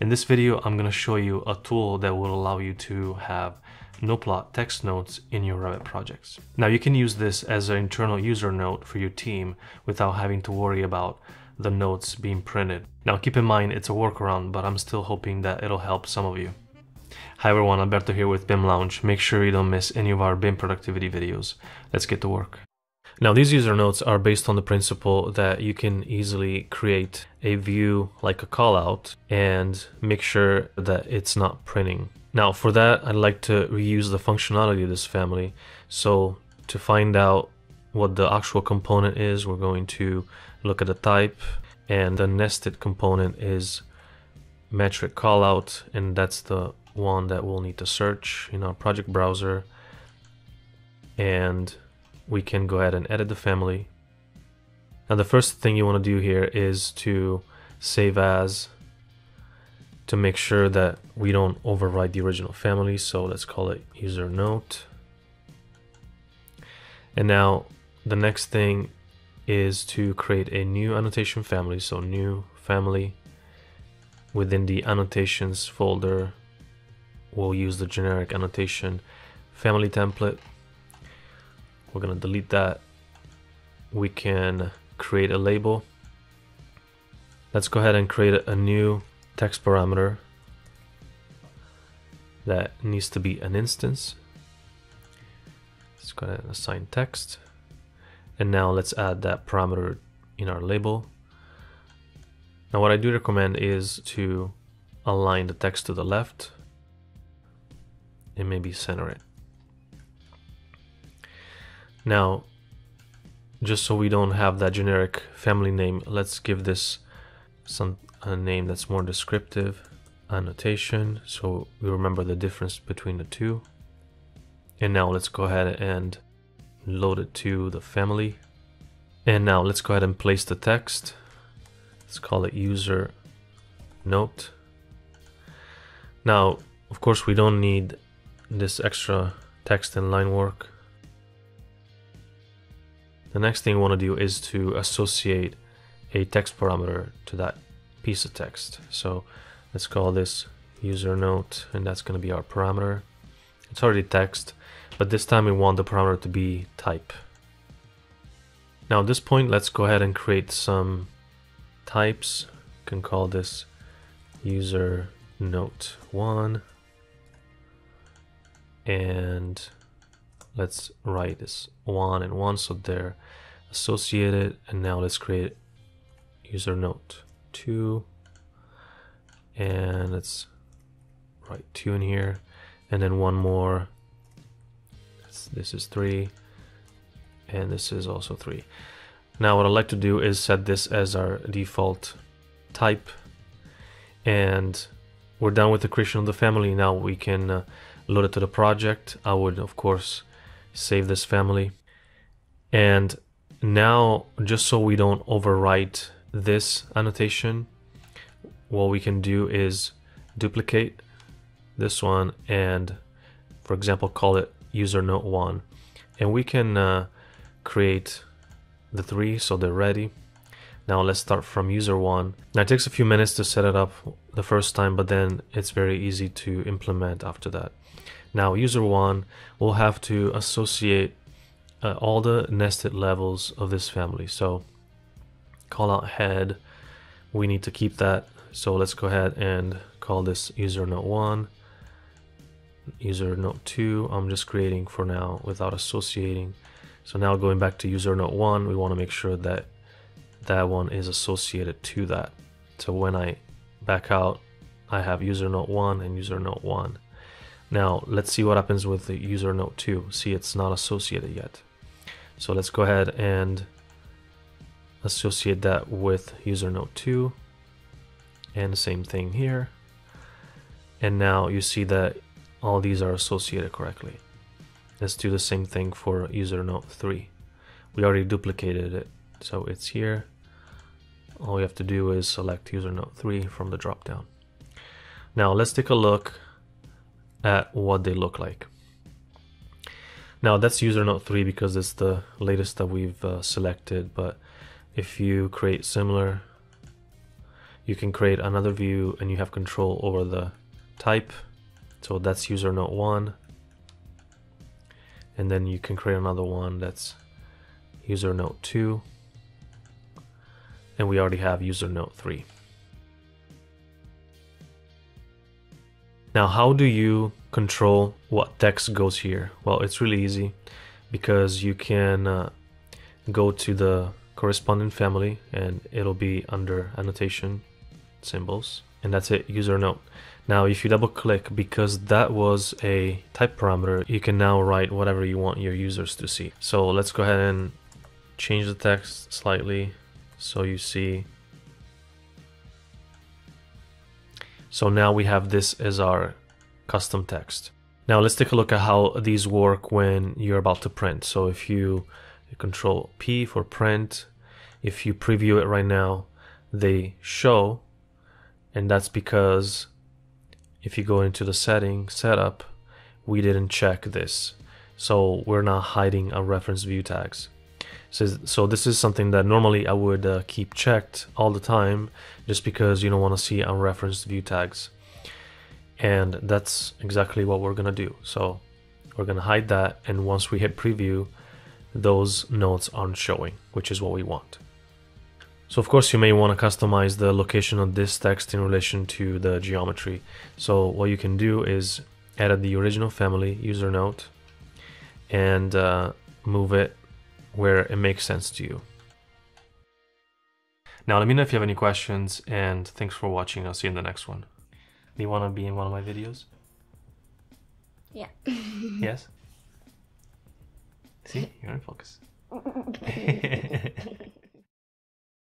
In this video, I'm going to show you a tool that will allow you to have no-plot text notes in your Revit projects. Now, you can use this as an internal user note for your team without having to worry about the notes being printed. Now, keep in mind, it's a workaround, but I'm still hoping that it'll help some of you. Hi everyone, Alberto here with BIM Lounge. Make sure you don't miss any of our BIM productivity videos. Let's get to work. Now, these user notes are based on the principle that you can easily create a view like a callout and make sure that it's not printing. Now, for that, I'd like to reuse the functionality of this family. So to find out what the actual component is, we're going to look at the type, and the nested component is metric callout, and that's the one that we'll need to search in our project browser. And we can go ahead and edit the family. Now, the first thing you want to do here is to save as, to make sure that we don't overwrite the original family. So let's call it user note. And now the next thing is to create a new annotation family. So new family, within the annotations folder, we'll use the generic annotation family template. We're going to delete that. We can create a label. Let's go ahead and create a new text parameter that needs to be an instance. Let's go ahead and assign text. And now let's add that parameter in our label. Now, what I do recommend is to align the text to the left and maybe center it. Now, just so we don't have that generic family name, let's give this a name that's more descriptive, annotation, so we remember the difference between the two. And now let's go ahead and load it to the family. And now let's go ahead and place the text. Let's call it user note. Now, of course, we don't need this extra text and line work. The next thing you want to do is to associate a text parameter to that piece of text. So let's call this user note, and that's going to be our parameter. It's already text, but this time we want the parameter to be type. Now, at this point, let's go ahead and create some types. You can call this user note 1, and let's write this 1 and 1 so they're associated. And now let's create user note 2, and let's write 2 in here, and then one more. This is 3, and this is also 3. Now, what I'd like to do is set this as our default type, and we're done with the creation of the family. Now we can load it to the project. I would, of course, save this family. And now, just so we don't overwrite this annotation, what we can do is duplicate this one and, for example, call it user note 1. And we can create the 3 so they're ready. Now let's start from user 1. Now, it takes a few minutes to set it up the first time, but then it's very easy to implement after that. Now, user 1 will have to associate all the nested levels of this family. So call out head, we need to keep that. So let's go ahead and call this user note 1, user note 2. I'm just creating for now without associating. So now going back to user note 1, we want to make sure that that one is associated to that. So when I back out, I have user note 1 and user note 1. Now let's see what happens with the user note 2. See, it's not associated yet. So let's go ahead and associate that with user note 2. And the same thing here. And now you see that all these are associated correctly. Let's do the same thing for user note 3. We already duplicated it, so it's here. All we have to do is select user note 3 from the drop down. Now let's take a look at what they look like. Now, that's user note 3 because it's the latest that we've selected, but if you create similar, You can create another view and you have control over the type. So that's user note one. And then you can create another one that's user note two. And we already have user note three. Now, how do you control what text goes here? Well, it's really easy because you can go to the corresponding family and it'll be under annotation symbols, and that's it, user note. Now, if you double click, because that was a type parameter, you can now write whatever you want your users to see. So let's go ahead and change the text slightly so you see. So now we have this as our custom text. Now let's take a look at how these work when you're about to print. So if you control P for print, if you preview it right now, they show, and that's because if you go into the setting setup, we didn't check this. So we're not hiding our reference view tags. So this is something that normally I would keep checked all the time, just because you don't want to see our reference view tags. And that's exactly what we're going to do. So we're going to hide that. And once we hit preview, those notes aren't showing, which is what we want. So of course you may want to customize the location of this text in relation to the geometry. So what you can do is edit the original family user note and move it where it makes sense to you. Now let me know if you have any questions, and thanks for watching. I'll see you in the next one. Do you want to be in one of my videos? Yeah. Yes? See, you're in focus.